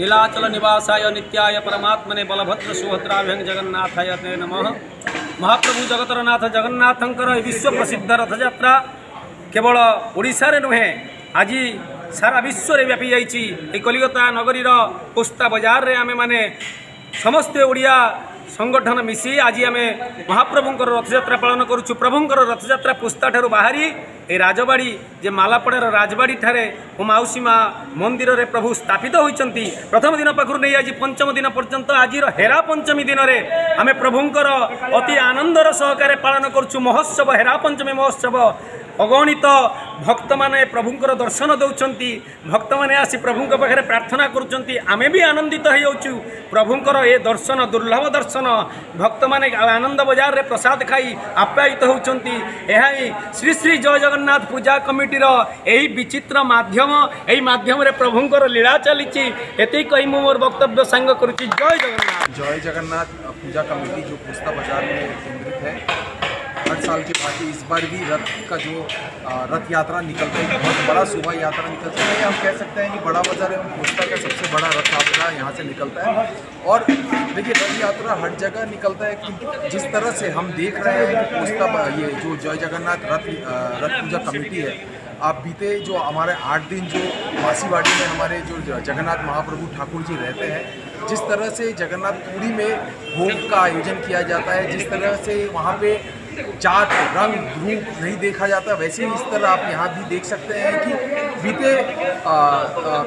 नीलाचल निवासाय नित्याय परमात्मने बलभद्र सुभद्राभ्यं जगन्नाथाय ते नमः। महाप्रभु जगतरनाथ जगन्नाथंकर विश्व प्रसिद्ध रथजात्रा केवल ओडिशा रे नुहे आज सारा विश्व रे व्यापी जाइछि। ए कलिकता नगरी रो पुस्ता बाजार रे आमे माने समस्ते ओडिया संगठन मिसी आज आम महाप्रभुंर रथजात्रा पालन करुचु। प्रभुंर रथजात्रा पुस्ता ठारू बाहरी ए राजबाड़ी जे मालापड़ार राजबाड़ी ठारे माउसी माँ मंदिर रे प्रभु स्थापित होती। प्रथम दिन पाखु नहीं आज पंचम दिन पर्यंत आज हेरा पंचमी दिन रे आम प्रभुंर अति आनंदर सहकारे पालन करुचु। महोत्सव हेरा पंचमी महोत्सव अगणित भक्त माने प्रभुंर दर्शन दौरान भक्त माने आसी प्रभुंक पाखे प्रार्थना करुँच। आमे भी आनंदित होचु प्रभुंर ए दर्शन दुर्लभ दर्शन। भक्त माने आनंद बजार रे प्रसाद खाई आप्यायित होती। श्री श्री जय जगन्नाथ पूजा कमिटीर यही विचित्र माध्यम एही माध्यम रे प्रभुंर लीला चली। एति कही मु मोर वक्तव्य सांग करुँच। जय जगन्नाथ। जय जगन्नाथ पूजा कमिटी जो पुस्ता बाजार में केंद्रित है, हर साल की भांति इस बार भी रथ का जो रथ यात्रा निकलता है बहुत बड़ा शोभा यात्रा निकलता है। हम कह सकते हैं कि बड़ा बाजार एवं पुस्ता का सबसे बड़ा रथ यात्रा यहाँ से निकलता है। और देखिए रथ यात्रा हर जगह निकलता है कि जिस तरह से हम देख रहे हैं कि पुस्ता ये जो जय जगन्नाथ रथ पूजा कमेटी है, आप बीते जो हमारे 8 दिन जो मासीवाड़ी में हमारे जो जगन्नाथ महाप्रभु ठाकुर जी रहते हैं, जिस तरह से जगन्नाथ पुरी में भोग का आयोजन किया जाता है, जिस तरह से वहाँ पे जात रंग रूप नहीं देखा जाता, वैसे ही इस तरह आप यहाँ भी देख सकते हैं कि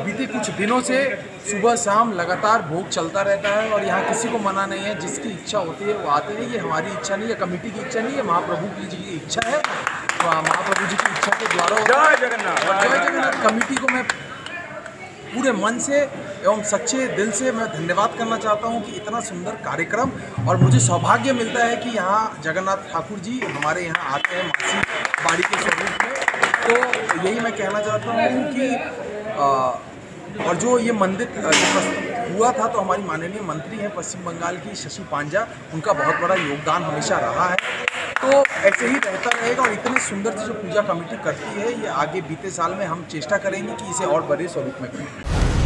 बीते कुछ दिनों से सुबह शाम लगातार भोग चलता रहता है। और यहाँ किसी को मना नहीं है, जिसकी इच्छा होती है वो आते हैं। ये हमारी इच्छा नहीं है, कमेटी की इच्छा नहीं है, महाप्रभु जी की इच्छा है। महाप्रभु जी की इच्छा के द्वारा जय जगन्नाथ कमेटी को मैं पूरे मन से एवं सच्चे दिल से मैं धन्यवाद करना चाहता हूं कि इतना सुंदर कार्यक्रम और मुझे सौभाग्य मिलता है कि यहाँ जगन्नाथ ठाकुर जी हमारे यहाँ आते हैं मासी बाड़ी के स्वरूप में। तो यही मैं कहना चाहता हूं कि और जो ये मंदिर हुआ था तो हमारी माननीय मंत्री हैं पश्चिम बंगाल की शशि पांझा, उनका बहुत बड़ा योगदान हमेशा रहा है। तो ऐसे ही रहता रहेगा। और इतनी सुंदर से जो पूजा कमेटी करती है, ये आगे बीते साल में हम चेष्टा करेंगे कि इसे और बड़े स्वरूप में करें।